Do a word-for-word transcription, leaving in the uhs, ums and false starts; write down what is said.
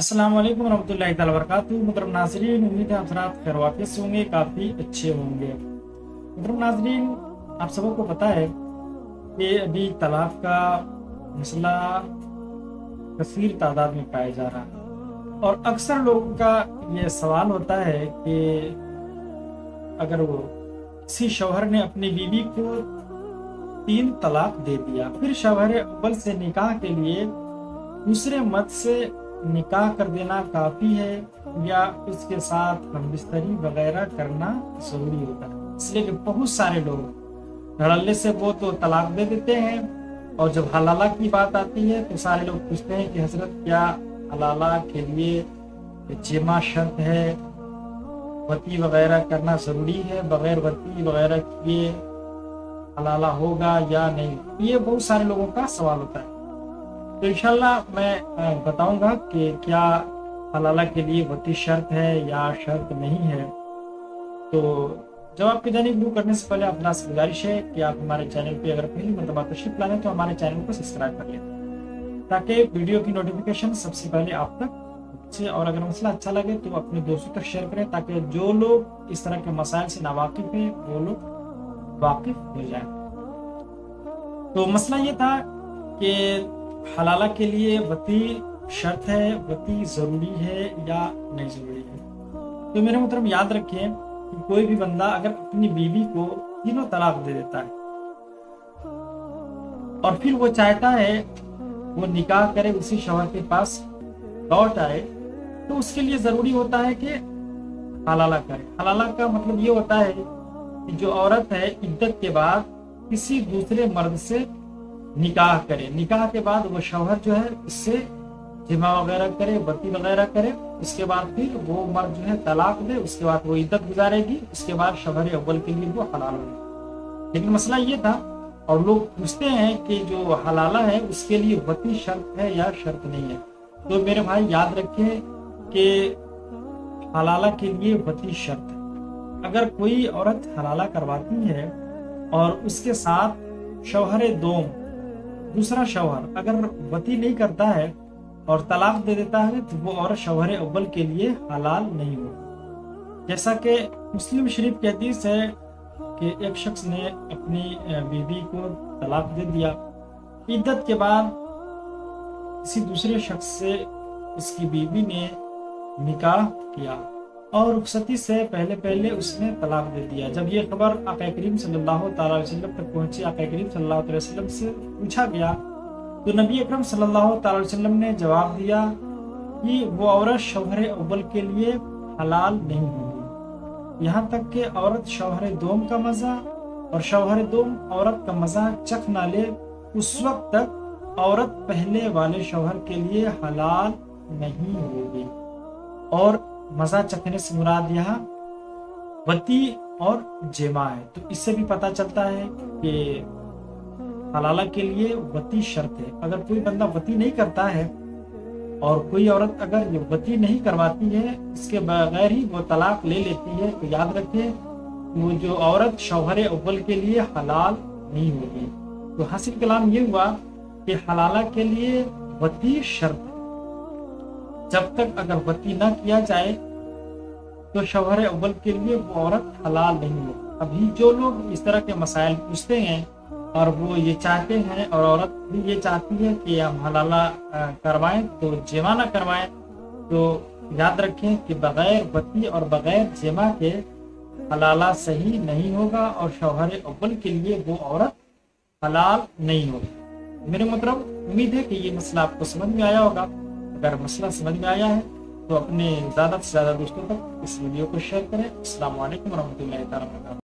अस्सलाम वालेकुम रहमतुल्लाहि तआला वबरकातुहू। मुहतरम नाज़रीन, उम्मीद है आप हज़रात खैर वाक़िफ़ होंगे, काफ़ी अच्छे होंगे। मुहतरम नाज़रीन, आप सबों को पता है कि अभी तलाक का मसला कसीर तादाद में पाया जा रहा है और अक्सर लोगों का ये सवाल होता है कि अगर वो किसी शौहर ने अपनी बीवी को तीन तलाक दे दिया, फिर शौहर अव्वल से निकाह के लिए दूसरे मर्द से निकाह कर देना काफ़ी है या उसके साथ हम्बिस्तरी वगैरह करना जरूरी होता है। इसलिए कि बहुत सारे लोग धड़ल्ले से वो तो तलाक दे देते हैं और जब हलाला की बात आती है तो सारे लोग पूछते हैं कि हजरत क्या हलाला के लिए जिमा शर्त है, वती वगैरह करना ज़रूरी है, बग़ैर वती वगैरह किए हलाला होगा या नहीं? ये बहुत सारे लोगों का सवाल होता है। तो इंशाल्लाह मैं बताऊंगा कि क्या हलाला के लिए वती शर्त है या शर्त नहीं है। तो जब आपकी जानिब शुरू करने से पहले अपना से गुजारिश है कि आप हमारे चैनल पे अगर पहली मरतबा तशरीफ लाएं तो हमारे चैनल को सब्सक्राइब कर लें ताकि वीडियो की नोटिफिकेशन सबसे पहले आप तक पहुंचे। और अगर मसला अच्छा लगे तो अपने दोस्तों तक शेयर करें ताकि जो लोग इस तरह के मसाइल से नावाकिफ हैं वो लोग वाकिफ हो जाए। तो मसला ये था कि हलाला के लिए वती शर्त है, वती जरूरी है या नहीं जरूरी है। तो मेरे मुहतरम याद रखें कि कोई भी बंदा अगर अपनी बीवी को तीनों तलाक दे देता है और फिर वो चाहता है वो निकाह करे, उसी शौहर के पास लौट आए, तो उसके लिए जरूरी होता है कि हलाला करे। हलाला का मतलब ये होता है कि जो औरत है इद्दत के बाद किसी दूसरे मर्द से निकाह करे, निकाह के बाद वो शौहर जो है उससे जिमा वगैरह करे, वती वगैरह करे, उसके बाद फिर वो मर्द जो है तलाक दे, उसके बाद वो इद्दत गुजारेगी, उसके बाद शौहर अव्वल के लिए वो हलाल होगी। लेकिन मसला ये था और लोग पूछते हैं कि जो हलाला है उसके लिए वती शर्त है या शर्त नहीं है। तो मेरे भाई याद रखें कि हलाला के लिए वती शर्त है। अगर कोई औरत हलाला करवाती है और उसके साथ शौहर दोम दूसरा शौहर अगर वती नहीं करता है और तलाक दे देता है तो वो औरत शौहर अव्वल के लिए हलाल नहीं होगी। जैसा कि मुस्लिम शरीफ की हदीस है कि एक शख्स ने अपनी बीवी को तलाक दे दिया, इद्दत के बाद किसी दूसरे शख्स से उसकी बीवी ने निकाह किया और रुक्सती से पहले पहले उसने तलाक दे दिया। जब ये खबर आका करीम सल्लल्लाहु अलैहि वसल्लम तक पहुंची, आका करीम सल्लल्लाहु अलैहि वसल्लम से पूछा गया तो नबी अकरम सल्लल्लाहु अलैहि वसल्लम ने जवाब दिया कि वो औरत शौहर अव्वल के लिए हलाल नहीं होगी। यहाँ तक कि औरत शौहर दोम का मज़ा और शौहर दोम औरत का मज़ा चख ना ले, उस वक्त तक औरत पहले वाले शौहर के लिए हलाल नहीं होगी। और मज़ा चखने से मुराद यहाँ वती और जेमा है। तो इससे भी पता चलता है कि हलाला के लिए वती शर्त है। अगर कोई बंदा वती नहीं करता है और कोई औरत अगर ये वती नहीं करवाती है, इसके बगैर ही वो तलाक ले लेती है, तो याद रखें वो जो औरत शौहर अव्वल के लिए हलाल नहीं होगी। तो हासिल कलाम ये हुआ कि हलाला के लिए वती शर्त, जब तक अगर वती ना किया जाए तो शौहर अव्वल के लिए वो औरत हलाल नहीं हो। अभी जो लोग इस तरह के मसाइल पूछते हैं और वो ये चाहते हैं और औरत भी ये चाहती है कि हम हलाला करवाएं तो जेमा ना करवाएं, तो याद रखें कि बग़ैर वती और बग़ैर जेमा के हलाला सही नहीं होगा और शौहर अव्वल के लिए वो औरत हलाल नहीं होगी। मेरे मतलब उम्मीद है कि ये मसला आपको समझ में आया होगा। अगर मसला समझ में आया है तो अपने ज़्यादा से ज़्यादा दोस्तों तक इस वीडियो को शेयर करें। अस्सलाम वालेकुम रहमतुल्लाहि तआला वबरकातुहू।